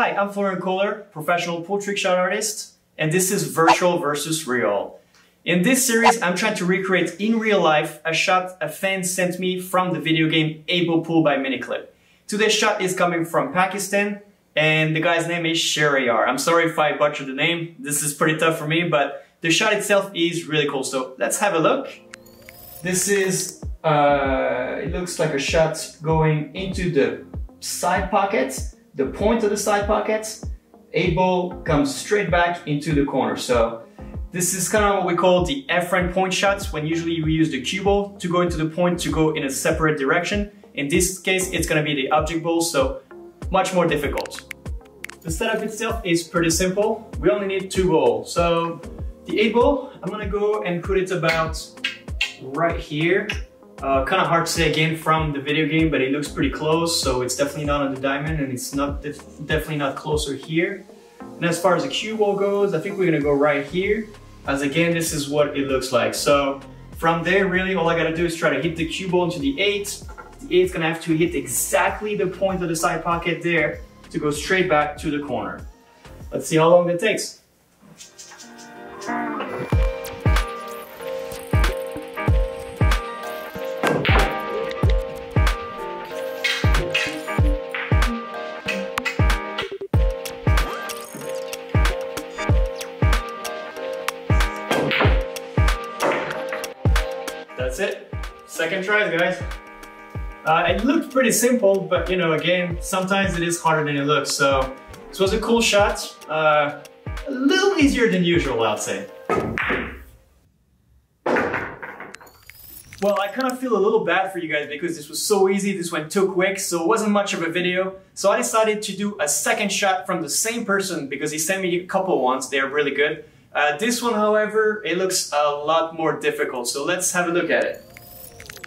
Hi, I'm Florian Kohler, professional pool trick shot artist, and this is Virtual versus Real. In this series, I'm trying to recreate in real life a shot a fan sent me from the video game Able Pool by Miniclip. Today's shot is coming from Pakistan, and the guy's name is Sherry Yar. I'm sorry if I butchered the name, this is pretty tough for me, but the shot itself is really cool, so let's have a look. This is, it looks like a shot going into the side pocket. The point of the side pockets, 8-Ball comes straight back into the corner. So this is kind of what we call the Efren point shots, when usually we use the cue ball to go into the point to go in a separate direction. In this case, it's gonna be the object ball, so much more difficult. The setup itself is pretty simple. We only need two balls. So the 8-Ball, I'm gonna go and put it about right here. Kind of hard to say again from the video game, but it looks pretty close, so it's definitely not on the diamond and it's not definitely not closer here. And as far as the cue ball goes, I think we're gonna go right here, as again this is what it looks like. So from there, really all I gotta do is try to hit the cue ball into the 8. The 8's gonna have to hit exactly the point of the side pocket there to go straight back to the corner. Let's see how long that takes. That's it. Second try, guys. It looked pretty simple, but you know, again, sometimes it is harder than it looks. So this was a cool shot. A little easier than usual, I'd say. Well, I kind of feel a little bad for you guys because this was so easy, this went too quick, so it wasn't much of a video. So I decided to do a second shot from the same person because he sent me a couple ones, they're really good. This one, however, it looks a lot more difficult, so let's have a look at it.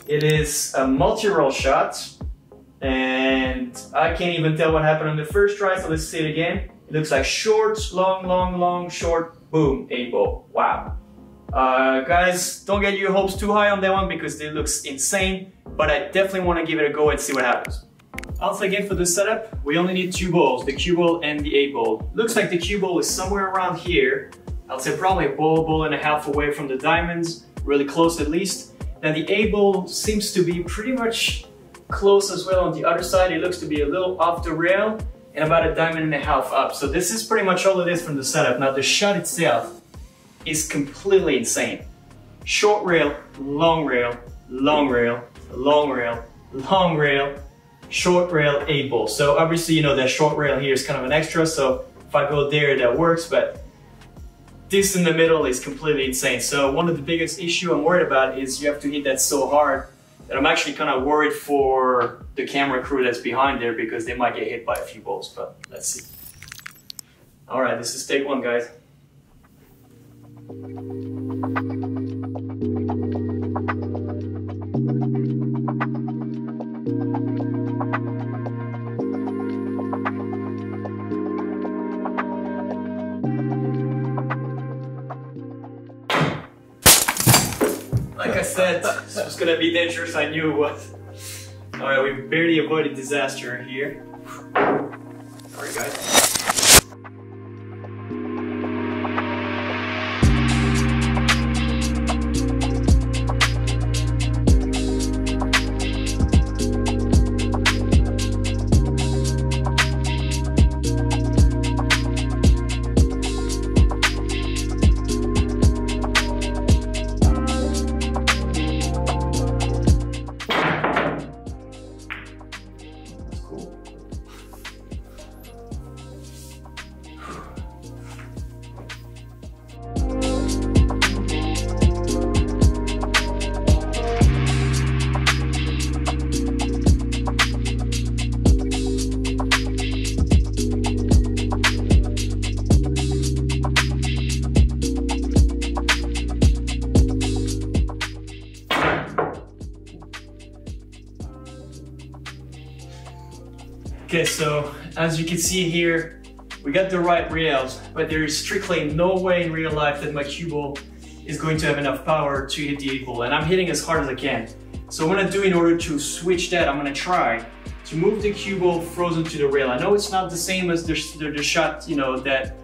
It is a multi-roll shot, and I can't even tell what happened on the first try, so let's see it again. It looks like short, long, long, long, short, boom, 8-Ball. Wow. Guys, don't get your hopes too high on that one because it looks insane, but I definitely want to give it a go and see what happens. Also again for the setup, we only need two balls, the cue ball and the 8-Ball. Looks like the cue ball is somewhere around here. I'll say probably a ball and a half away from the diamonds, really close at least. Then the 8-Ball seems to be pretty much close as well on the other side. It looks to be a little off the rail and about a diamond and a half up. So this is pretty much all it is from the setup. Now the shot itself is completely insane. Short rail, long rail, long rail, long rail, long rail, short rail, 8-Ball. So obviously, you know, that short rail here is kind of an extra. So if I go there, that works, but this in the middle is completely insane. So one of the biggest issue I'm worried about is you have to hit that so hard that I'm actually kind of worried for the camera crew that's behind there because they might get hit by a few balls, but let's see. All right, this is take one, guys. Like I said, this was gonna be dangerous, I knew it was. All right, we barely avoided disaster here. All right, guys. Okay, so as you can see here, we got the right rails, but there is strictly no way in real life that my cue ball is going to have enough power to hit the 8-Ball, and I'm hitting as hard as I can. So what I'm gonna do in order to switch that, I'm gonna try to to move the cue ball frozen to the rail. I know it's not the same as the shot, you know, that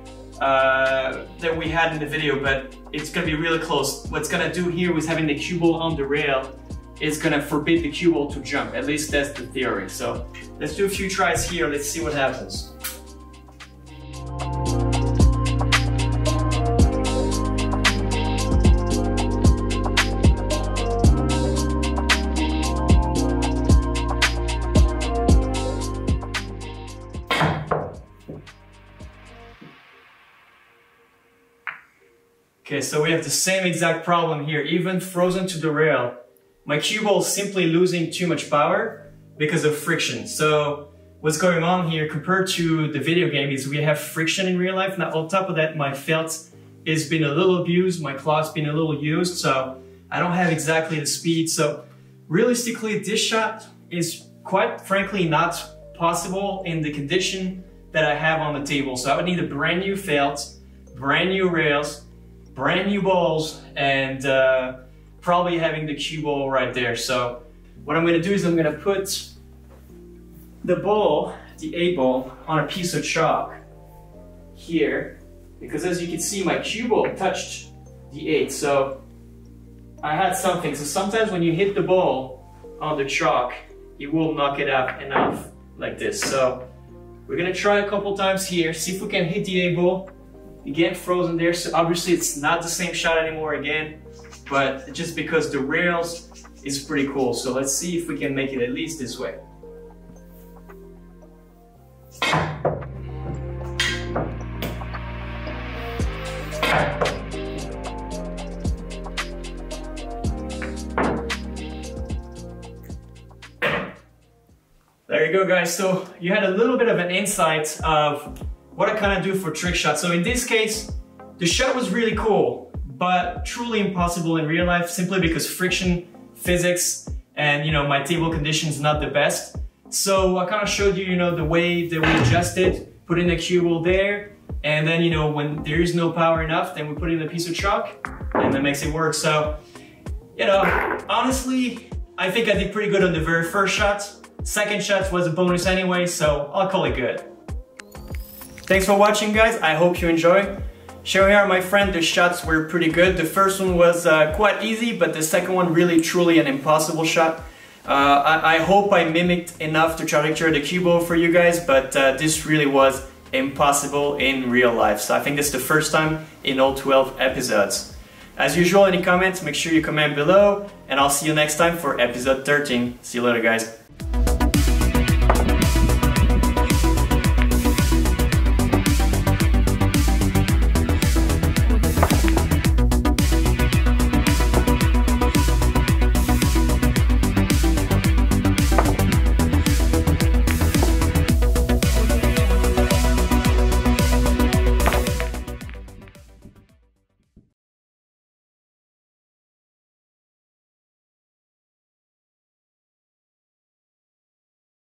we had in the video, but it's gonna be really close. What's gonna do here with having the cue ball on the rail is gonna forbid the cue ball to jump. At least that's the theory. So let's do a few tries here. Let's see what happens. Okay, so we have the same exact problem here. Even frozen to the rail, my cue ball is simply losing too much power because of friction. So what's going on here compared to the video game is we have friction in real life. Now on top of that, my felt is being a little abused, my claw's been a little used, so I don't have exactly the speed. So realistically, this shot is quite frankly not possible in the condition that I have on the table. So I would need a brand new felt, brand new rails, brand new balls, and probably having the cue ball right there. So what I'm gonna do is I'm gonna put the ball, the 8-ball, on a piece of chalk here, because as you can see, my cue ball touched the 8, so I had something. So sometimes when you hit the ball on the chalk, you will knock it out enough like this. So we're gonna try a couple times here, see if we can hit the 8-ball. Again, frozen there, so obviously it's not the same shot anymore again, but just because the rails is pretty cool. So let's see if we can make it at least this way. There you go, guys. So you had a little bit of an insight of what I kind of do for trick shots. So in this case, the shot was really cool, but truly impossible in real life, simply because friction, physics, and you know, my table conditions not the best. So I kind of showed you, you know, the way that we adjusted, put in a cue ball there, and then you know, when there is no power enough, then we put in a piece of chalk, and that makes it work. So you know, honestly, I think I did pretty good on the very first shot. Second shot was a bonus anyway, so I'll call it good. Thanks for watching, guys. I hope you enjoy. Sherry Yar, my friend, the shots were pretty good. The first one was quite easy, but the second one really truly an impossible shot. I hope I mimicked enough to caricature the cue ball for you guys, but this really was impossible in real life. So I think this is the first time in all 12 episodes. As usual, any comments, make sure you comment below, and I'll see you next time for episode 13. See you later, guys.